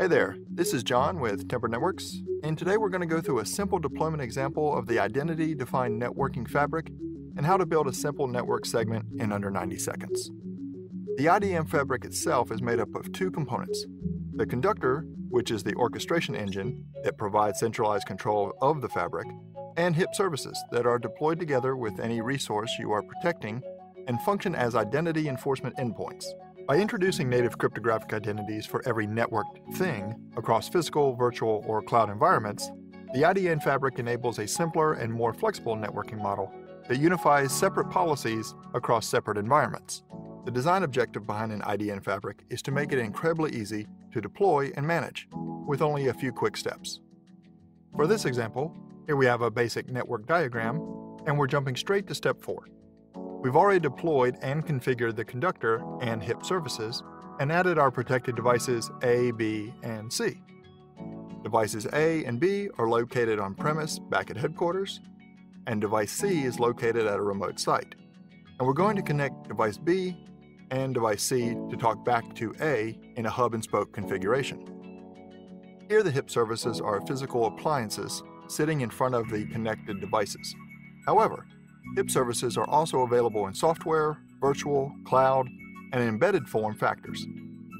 Hey there, this is John with Tempered Networks, and today we're going to go through a simple deployment example of the Identity-Defined Networking Fabric and how to build a simple network segment in under 90 seconds. The IDM fabric itself is made up of two components. The Conductor, which is the orchestration engine that provides centralized control of the fabric, and HIP services that are deployed together with any resource you are protecting and function as identity enforcement endpoints. By introducing native cryptographic identities for every networked thing across physical, virtual, or cloud environments, the IDN fabric enables a simpler and more flexible networking model that unifies separate policies across separate environments. The design objective behind an IDN fabric is to make it incredibly easy to deploy and manage, with only a few quick steps. For this example, here we have a basic network diagram, and we're jumping straight to step 4. We've already deployed and configured the Conductor and HIP services and added our protected devices A, B, and C. Devices A and B are located on-premise back at headquarters, and device C is located at a remote site. And we're going to connect device B and device C to talk back to A in a hub-and-spoke configuration. Here the HIP services are physical appliances sitting in front of the connected devices. However, HIP services are also available in software, virtual, cloud, and embedded form factors.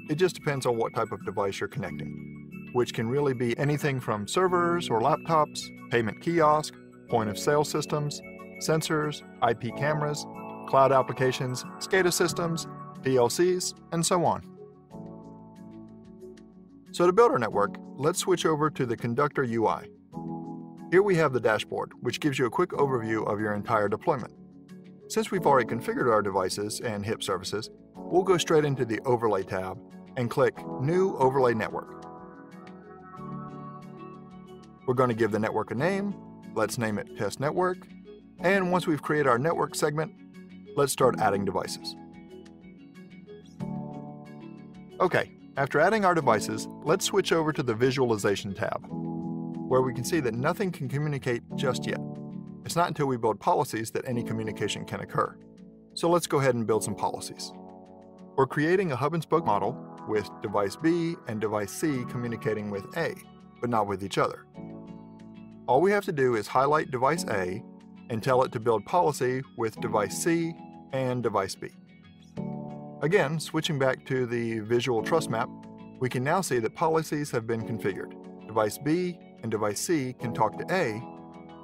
It just depends on what type of device you're connecting, which can really be anything from servers or laptops, payment kiosk, point-of-sale systems, sensors, IP cameras, cloud applications, SCADA systems, PLCs, and so on. So to build our network, let's switch over to the Conductor UI. Here we have the dashboard, which gives you a quick overview of your entire deployment. Since we've already configured our devices and HIP services, we'll go straight into the Overlay tab and click New Overlay Network. We're going to give the network a name. Let's name it Test Network. And once we've created our network segment, let's start adding devices. Okay, after adding our devices, let's switch over to the Visualization tab, where we can see that nothing can communicate just yet. It's not until we build policies that any communication can occur. So let's go ahead and build some policies. We're creating a hub and spoke model with device B and device C communicating with A, but not with each other. All we have to do is highlight device A and tell it to build policy with device C and device B. Again, switching back to the visual trust map, we can now see that policies have been configured. Device B and device C can talk to A,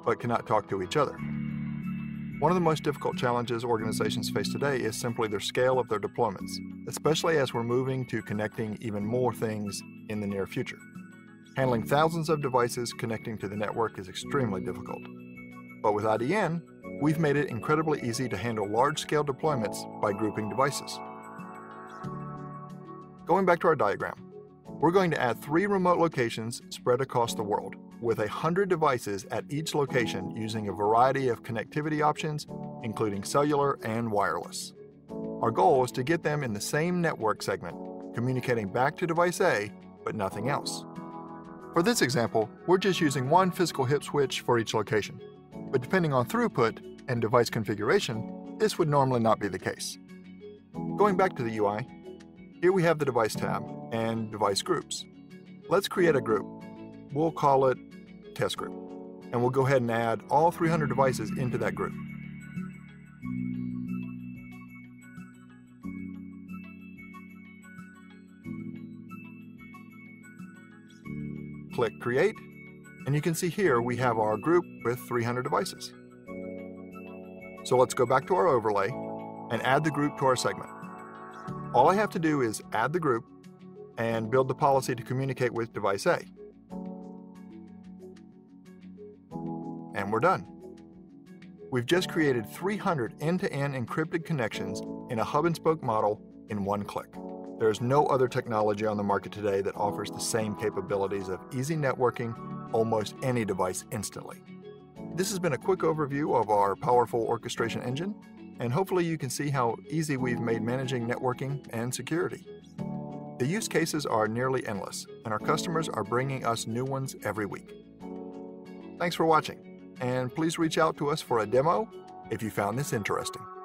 but cannot talk to each other. One of the most difficult challenges organizations face today is simply their scale of their deployments, especially as we're moving to connecting even more things in the near future. Handling thousands of devices connecting to the network is extremely difficult. But with IDN, we've made it incredibly easy to handle large-scale deployments by grouping devices. Going back to our diagram, we're going to add 3 remote locations spread across the world, with 100 devices at each location using a variety of connectivity options, including cellular and wireless. Our goal is to get them in the same network segment, communicating back to device A, but nothing else. For this example, we're just using one physical HIP switch for each location, but depending on throughput and device configuration, this would normally not be the case. Going back to the UI, here we have the Device tab and Device Groups. Let's create a group. We'll call it Test Group, and we'll go ahead and add all 300 devices into that group. Click Create, and you can see here we have our group with 300 devices. So let's go back to our overlay and add the group to our segment. All I have to do is add the group and build the policy to communicate with device A. And we're done. We've just created 300 end-to-end encrypted connections in a hub-and-spoke model in one click. There's no other technology on the market today that offers the same capabilities of easy networking almost any device instantly. This has been a quick overview of our powerful orchestration engine, and hopefully you can see how easy we've made managing networking and security. The use cases are nearly endless, and our customers are bringing us new ones every week. Thanks for watching, and please reach out to us for a demo if you found this interesting.